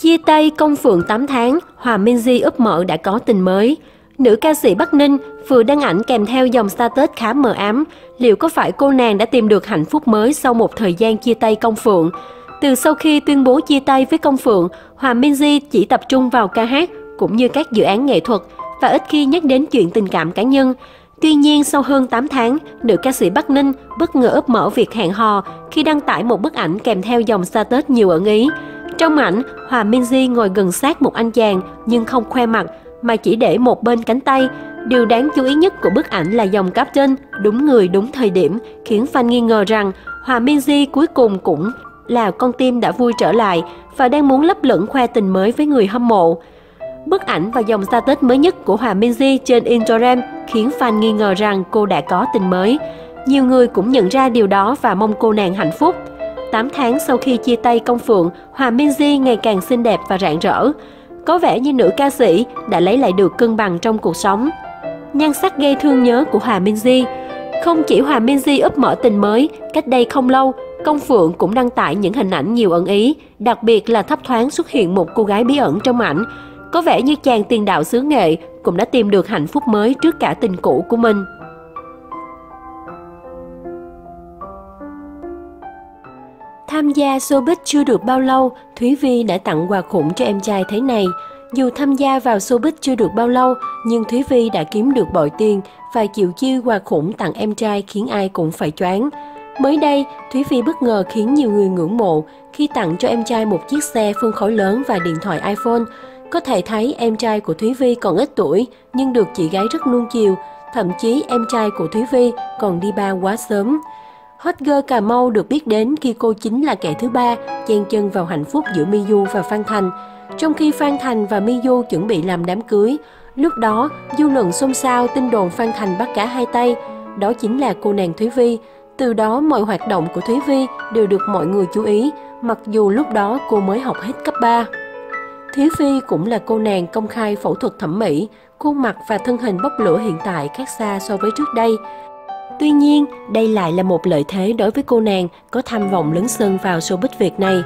Chia tay Công Phượng 8 tháng, Hòa Minzy úp mở đã có tình mới. Nữ ca sĩ Bắc Ninh vừa đăng ảnh kèm theo dòng status khá mờ ám. Liệu có phải cô nàng đã tìm được hạnh phúc mới sau một thời gian chia tay Công Phượng? Từ sau khi tuyên bố chia tay với Công Phượng, Hòa Minzy chỉ tập trung vào ca hát cũng như các dự án nghệ thuật và ít khi nhắc đến chuyện tình cảm cá nhân. Tuy nhiên, sau hơn 8 tháng, nữ ca sĩ Bắc Ninh bất ngờ úp mở việc hẹn hò khi đăng tải một bức ảnh kèm theo dòng status nhiều ẩn ý. Trong ảnh, Hòa Minzy ngồi gần sát một anh chàng nhưng không khoe mặt mà chỉ để một bên cánh tay. Điều đáng chú ý nhất của bức ảnh là dòng caption "Đúng người đúng thời điểm" khiến fan nghi ngờ rằng Hòa Minzy cuối cùng cũng là con tim đã vui trở lại và đang muốn lấp lửng khoe tình mới với người hâm mộ. Bức ảnh và dòng status mới nhất của Hòa Minzy trên Instagram khiến fan nghi ngờ rằng cô đã có tình mới. Nhiều người cũng nhận ra điều đó và mong cô nàng hạnh phúc. 8 tháng sau khi chia tay Công Phượng, Hòa Minzy ngày càng xinh đẹp và rạng rỡ. Có vẻ như nữ ca sĩ đã lấy lại được cân bằng trong cuộc sống. Nhan sắc gây thương nhớ của Hòa Minzy. Không chỉ Hòa Minzy úp mở tình mới, cách đây không lâu, Công Phượng cũng đăng tải những hình ảnh nhiều ẩn ý, đặc biệt là thấp thoáng xuất hiện một cô gái bí ẩn trong ảnh. Có vẻ như chàng tiền đạo xứ nghệ cũng đã tìm được hạnh phúc mới trước cả tình cũ của mình. Tham gia showbiz chưa được bao lâu, Thúy Vi đã tặng quà khủng cho em trai thế này. Dù tham gia vào showbiz chưa được bao lâu, nhưng Thúy Vi đã kiếm được bội tiền và chịu chi quà khủng tặng em trai khiến ai cũng phải choáng. Mới đây, Thúy Vi bất ngờ khiến nhiều người ngưỡng mộ khi tặng cho em trai một chiếc xe phân khối lớn và điện thoại iPhone. Có thể thấy em trai của Thúy Vi còn ít tuổi nhưng được chị gái rất nuông chiều, thậm chí em trai của Thúy Vi còn đi bar quá sớm. Hot girl Cà Mau được biết đến khi cô chính là kẻ thứ ba chen chân vào hạnh phúc giữa Miyu và Phan Thành. Trong khi Phan Thành và Miyu chuẩn bị làm đám cưới, lúc đó dư luận xôn xao tin đồn Phan Thành bắt cá hai tay, đó chính là cô nàng Thúy Vi. Từ đó mọi hoạt động của Thúy Vi đều được mọi người chú ý, mặc dù lúc đó cô mới học hết cấp 3. Thúy Vi cũng là cô nàng công khai phẫu thuật thẩm mỹ, khuôn mặt và thân hình bốc lửa hiện tại khác xa so với trước đây. Tuy nhiên, đây lại là một lợi thế đối với cô nàng có tham vọng lấn sân vào showbiz Việt này.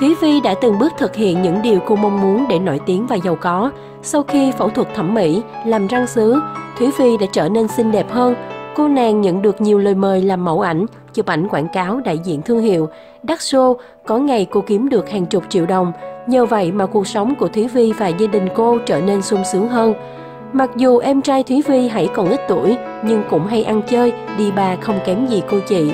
Thúy Vi đã từng bước thực hiện những điều cô mong muốn để nổi tiếng và giàu có. Sau khi phẫu thuật thẩm mỹ, làm răng sứ, Thúy Vi đã trở nên xinh đẹp hơn. Cô nàng nhận được nhiều lời mời làm mẫu ảnh, chụp ảnh quảng cáo đại diện thương hiệu, đắt show, có ngày cô kiếm được hàng chục triệu đồng. Nhờ vậy mà cuộc sống của Thúy Vi và gia đình cô trở nên sung sướng hơn. Mặc dù em trai Thúy Vi hãy còn ít tuổi, nhưng cũng hay ăn chơi, đi bar không kém gì cô chị.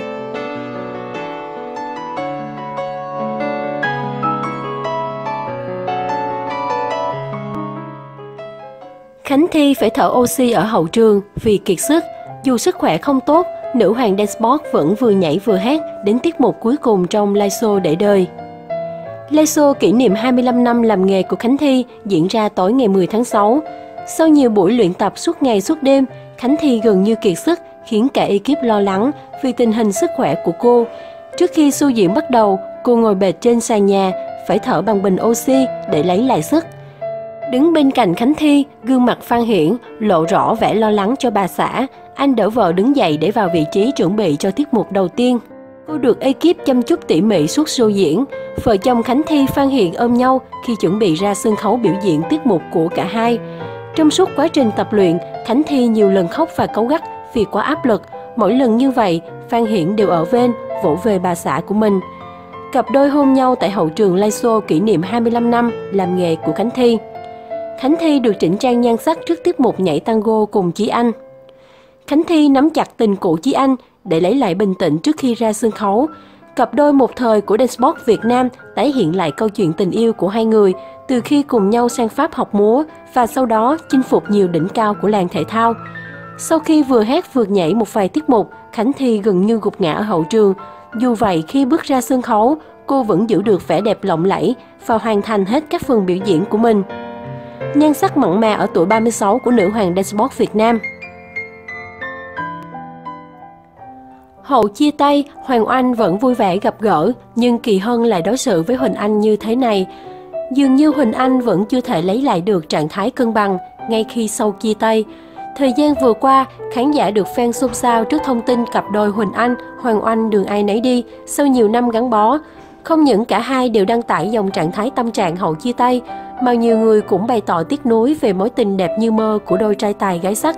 Khánh Thi phải thở oxy ở hậu trường vì kiệt sức. Dù sức khỏe không tốt, nữ hoàng Dancebox vẫn vừa nhảy vừa hát đến tiết mục cuối cùng trong live show để đời. Live show kỷ niệm 25 năm làm nghề của Khánh Thi diễn ra tối ngày 10 tháng 6. Sau nhiều buổi luyện tập suốt ngày suốt đêm, Khánh Thi gần như kiệt sức khiến cả ekip lo lắng vì tình hình sức khỏe của cô. Trước khi show diễn bắt đầu, cô ngồi bệt trên sàn nhà, phải thở bằng bình oxy để lấy lại sức. Đứng bên cạnh Khánh Thi, gương mặt Phan Hiển lộ rõ vẻ lo lắng cho bà xã. Anh đỡ vợ đứng dậy để vào vị trí chuẩn bị cho tiết mục đầu tiên. Cô được ekip chăm chút tỉ mỉ suốt show diễn. Vợ chồng Khánh Thi Phan Hiển ôm nhau khi chuẩn bị ra sân khấu biểu diễn tiết mục của cả hai. Trong suốt quá trình tập luyện, Khánh Thi nhiều lần khóc và cáu gắt vì quá áp lực. Mỗi lần như vậy, Phan Hiển đều ở bên, vỗ về bà xã của mình. Cặp đôi hôn nhau tại hậu trường live show kỷ niệm 25 năm làm nghề của Khánh Thi. Khánh Thi được chỉnh trang nhan sắc trước tiết mục nhảy tango cùng Chí Anh. Khánh Thi nắm chặt tình cũ Chí Anh để lấy lại bình tĩnh trước khi ra sân khấu. Cặp đôi một thời của Dancebox Việt Nam tái hiện lại câu chuyện tình yêu của hai người từ khi cùng nhau sang Pháp học múa và sau đó chinh phục nhiều đỉnh cao của làng thể thao. Sau khi vừa hát vừa nhảy một vài tiết mục, Khánh Thi gần như gục ngã ở hậu trường. Dù vậy, khi bước ra sân khấu, cô vẫn giữ được vẻ đẹp lộng lẫy và hoàn thành hết các phần biểu diễn của mình. Nhan sắc mặn mà ở tuổi 36 của nữ hoàng Dancebox Việt Nam. Hậu chia tay, Hoàng Anh vẫn vui vẻ gặp gỡ, nhưng Kỳ Hân lại đối xử với Huỳnh Anh như thế này. Dường như Huỳnh Anh vẫn chưa thể lấy lại được trạng thái cân bằng ngay khi sau chia tay. Thời gian vừa qua, khán giả được fan xôn xao trước thông tin cặp đôi Huỳnh Anh, Hoàng Anh đường ai nấy đi sau nhiều năm gắn bó. Không những cả hai đều đăng tải dòng trạng thái tâm trạng hậu chia tay, mà nhiều người cũng bày tỏ tiếc nuối về mối tình đẹp như mơ của đôi trai tài gái sắc.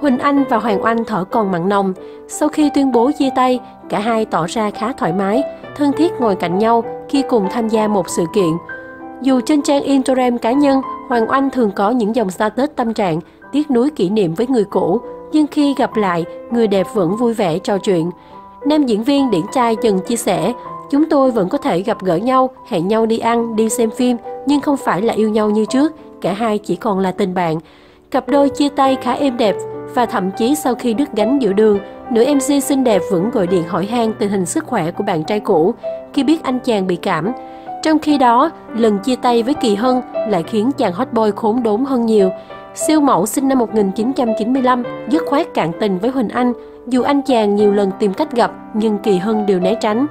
Huỳnh Anh và Hoàng Anh thở còn mặn nồng. Sau khi tuyên bố chia tay, cả hai tỏ ra khá thoải mái, thân thiết ngồi cạnh nhau khi cùng tham gia một sự kiện. Dù trên trang Instagram cá nhân, Hoàng Anh thường có những dòng status tâm trạng, tiếc nuối kỷ niệm với người cũ, nhưng khi gặp lại, người đẹp vẫn vui vẻ trò chuyện. Nam diễn viên điển trai từng chia sẻ, chúng tôi vẫn có thể gặp gỡ nhau, hẹn nhau đi ăn, đi xem phim, nhưng không phải là yêu nhau như trước, cả hai chỉ còn là tình bạn. Cặp đôi chia tay khá êm đẹp và thậm chí sau khi đứt gánh giữa đường, nữ MC xinh đẹp vẫn gọi điện hỏi han tình hình sức khỏe của bạn trai cũ khi biết anh chàng bị cảm. Trong khi đó, lần chia tay với Kỳ Hân lại khiến chàng hot boy khốn đốn hơn nhiều. Siêu mẫu sinh năm 1995, dứt khoát cạn tình với Huỳnh Anh, dù anh chàng nhiều lần tìm cách gặp nhưng Kỳ Hân đều né tránh.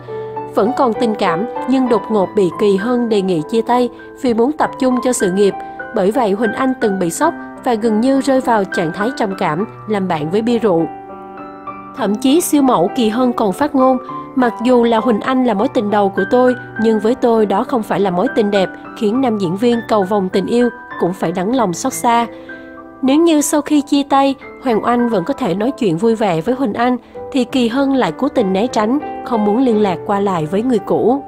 Vẫn còn tình cảm nhưng đột ngột bị Kỳ Hân đề nghị chia tay vì muốn tập trung cho sự nghiệp. Bởi vậy Huỳnh Anh từng bị sốc và gần như rơi vào trạng thái trầm cảm, làm bạn với bia rượu. Thậm chí siêu mẫu Kỳ Hân còn phát ngôn, mặc dù là Huỳnh Anh là mối tình đầu của tôi, nhưng với tôi đó không phải là mối tình đẹp, khiến nam diễn viên cầu vòng tình yêu cũng phải đắng lòng xót xa. Nếu như sau khi chia tay, Hoàng Anh vẫn có thể nói chuyện vui vẻ với Huỳnh Anh, thì Kỳ Hân lại cố tình né tránh, không muốn liên lạc qua lại với người cũ.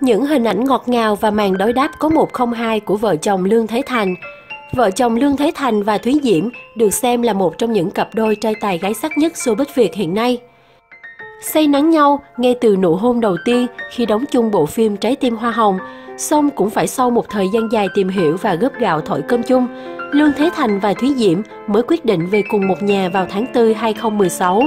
Những hình ảnh ngọt ngào và màn đối đáp có 102 của vợ chồng Lương Thế Thành. Vợ chồng Lương Thế Thành và Thúy Diễm được xem là một trong những cặp đôi trai tài gái sắc nhất showbiz Việt hiện nay. Say nắng nhau ngay từ nụ hôn đầu tiên khi đóng chung bộ phim Trái tim hoa hồng, song cũng phải sau một thời gian dài tìm hiểu và góp gạo thổi cơm chung, Lương Thế Thành và Thúy Diễm mới quyết định về cùng một nhà vào tháng 4 2016.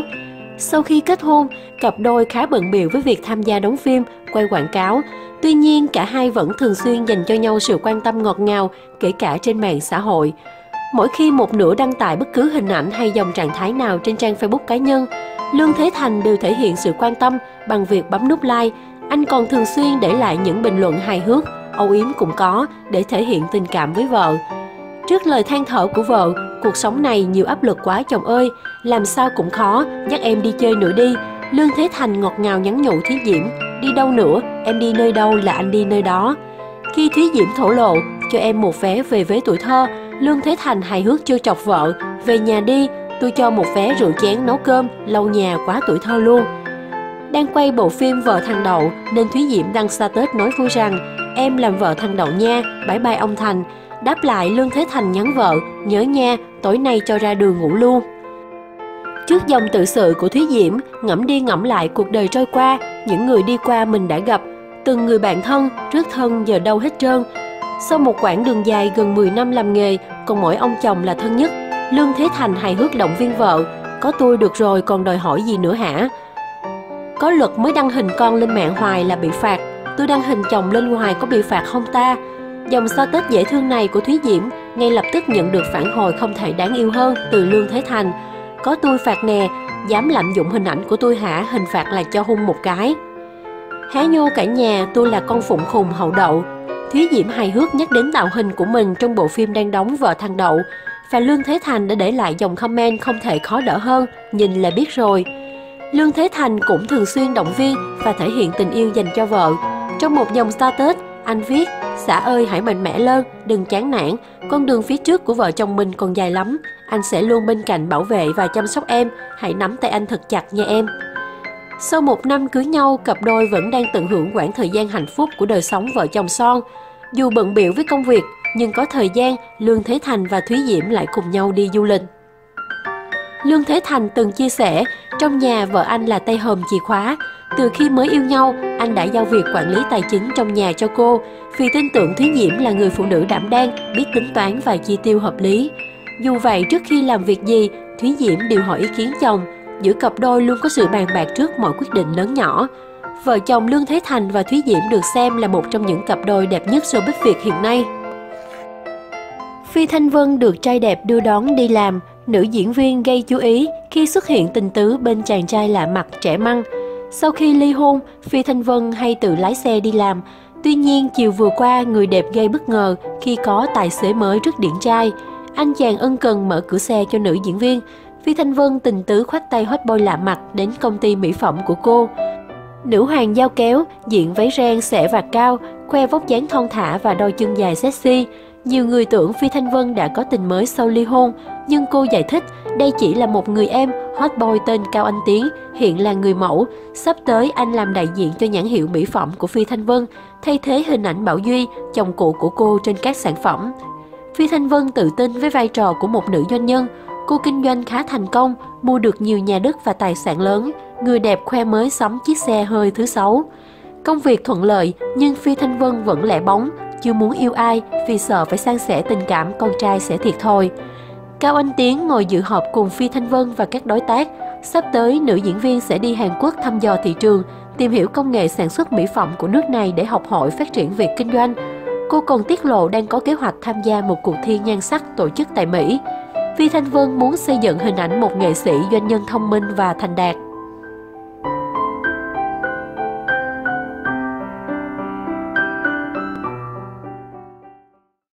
Sau khi kết hôn, cặp đôi khá bận bịu với việc tham gia đóng phim, quay quảng cáo. Tuy nhiên, cả hai vẫn thường xuyên dành cho nhau sự quan tâm ngọt ngào, kể cả trên mạng xã hội. Mỗi khi một nửa đăng tải bất cứ hình ảnh hay dòng trạng thái nào trên trang Facebook cá nhân, Lương Thế Thành đều thể hiện sự quan tâm bằng việc bấm nút like. Anh còn thường xuyên để lại những bình luận hài hước, âu yếm cũng có, để thể hiện tình cảm với vợ. Trước lời than thở của vợ, cuộc sống này nhiều áp lực quá chồng ơi, làm sao cũng khó, nhắc em đi chơi nữa đi, Lương Thế Thành ngọt ngào nhắn nhủ Thúy Diễm, đi đâu nữa, em đi nơi đâu là anh đi nơi đó. Khi Thúy Diễm thổ lộ, cho em một vé về với tuổi thơ, Lương Thế Thành hài hước trêu chọc vợ, về nhà đi, tôi cho một vé rượu chén nấu cơm, lâu nhà quá tuổi thơ luôn. Đang quay bộ phim Vợ Thằng Đậu nên Thúy Diễm đăng status nói vui rằng, em làm vợ thằng Đậu nha, bye bye ông Thành. Đáp lại, Lương Thế Thành nhắn vợ, nhớ nha, tối nay cho ra đường ngủ luôn. Trước dòng tự sự của Thúy Diễm, ngẫm đi ngẫm lại cuộc đời trôi qua, những người đi qua mình đã gặp, từng người bạn thân, rước thân giờ đâu hết trơn. Sau một quãng đường dài gần 10 năm làm nghề, còn mỗi ông chồng là thân nhất, Lương Thế Thành hài hước động viên vợ, có tôi được rồi còn đòi hỏi gì nữa hả? Có luật mới đăng hình con lên mạng hoài là bị phạt, tôi đăng hình chồng lên hoài có bị phạt không ta? Dòng status dễ thương này của Thúy Diễm ngay lập tức nhận được phản hồi không thể đáng yêu hơn từ Lương Thế Thành. Có tôi phạt nè, dám lạm dụng hình ảnh của tôi hả, hình phạt là cho hung một cái. Há nhô cả nhà, tôi là con phụng khùng hậu đậu. Thúy Diễm hài hước nhắc đến tạo hình của mình trong bộ phim đang đóng Vợ Thằng Đậu. Và Lương Thế Thành đã để lại dòng comment không thể khó đỡ hơn, nhìn là biết rồi. Lương Thế Thành cũng thường xuyên động viên và thể hiện tình yêu dành cho vợ. Trong một dòng status, anh viết, xã ơi hãy mạnh mẽ lên, đừng chán nản, con đường phía trước của vợ chồng mình còn dài lắm. Anh sẽ luôn bên cạnh bảo vệ và chăm sóc em, hãy nắm tay anh thật chặt nha em. Sau một năm cưới nhau, cặp đôi vẫn đang tận hưởng quãng thời gian hạnh phúc của đời sống vợ chồng son. Dù bận bịu với công việc, nhưng có thời gian, Lương Thế Thành và Thúy Diễm lại cùng nhau đi du lịch. Lương Thế Thành từng chia sẻ, trong nhà vợ anh là tay hòm chìa khóa. Từ khi mới yêu nhau, anh đã giao việc quản lý tài chính trong nhà cho cô, vì tin tưởng Thúy Diễm là người phụ nữ đảm đang, biết tính toán và chi tiêu hợp lý. Dù vậy, trước khi làm việc gì, Thúy Diễm đều hỏi ý kiến chồng. Giữa cặp đôi luôn có sự bàn bạc trước mọi quyết định lớn nhỏ. Vợ chồng Lương Thế Thành và Thúy Diễm được xem là một trong những cặp đôi đẹp nhất showbiz Việt hiện nay. Phi Thanh Vân được trai đẹp đưa đón đi làm, nữ diễn viên gây chú ý khi xuất hiện tình tứ bên chàng trai lạ mặt trẻ măng. Sau khi ly hôn, Phi Thanh Vân hay tự lái xe đi làm. Tuy nhiên, chiều vừa qua, người đẹp gây bất ngờ khi có tài xế mới rất điển trai. Anh chàng ân cần mở cửa xe cho nữ diễn viên. Phi Thanh Vân tình tứ khoác tay hot boy lạ mặt đến công ty mỹ phẩm của cô. Nữ hoàng dao kéo, diện váy ren xẻ vạt cao, khoe vóc dáng thon thả và đôi chân dài sexy. Nhiều người tưởng Phi Thanh Vân đã có tình mới sau ly hôn, nhưng cô giải thích đây chỉ là một người em hot boy tên Cao Anh Tiến, hiện là người mẫu. Sắp tới anh làm đại diện cho nhãn hiệu mỹ phẩm của Phi Thanh Vân, thay thế hình ảnh Bảo Duy, chồng cũ của cô trên các sản phẩm. Phi Thanh Vân tự tin với vai trò của một nữ doanh nhân. Cô kinh doanh khá thành công, mua được nhiều nhà đất và tài sản lớn. Người đẹp khoe mới sắm chiếc xe hơi thứ 6. Công việc thuận lợi nhưng Phi Thanh Vân vẫn lẻ bóng, chưa muốn yêu ai vì sợ phải san sẻ tình cảm con trai sẽ thiệt thôi. Cao Anh Tiến ngồi dự họp cùng Phi Thanh Vân và các đối tác. Sắp tới, nữ diễn viên sẽ đi Hàn Quốc thăm dò thị trường, tìm hiểu công nghệ sản xuất mỹ phẩm của nước này để học hỏi phát triển việc kinh doanh. Cô còn tiết lộ đang có kế hoạch tham gia một cuộc thi nhan sắc tổ chức tại Mỹ. Phi Thanh Vân muốn xây dựng hình ảnh một nghệ sĩ doanh nhân thông minh và thành đạt.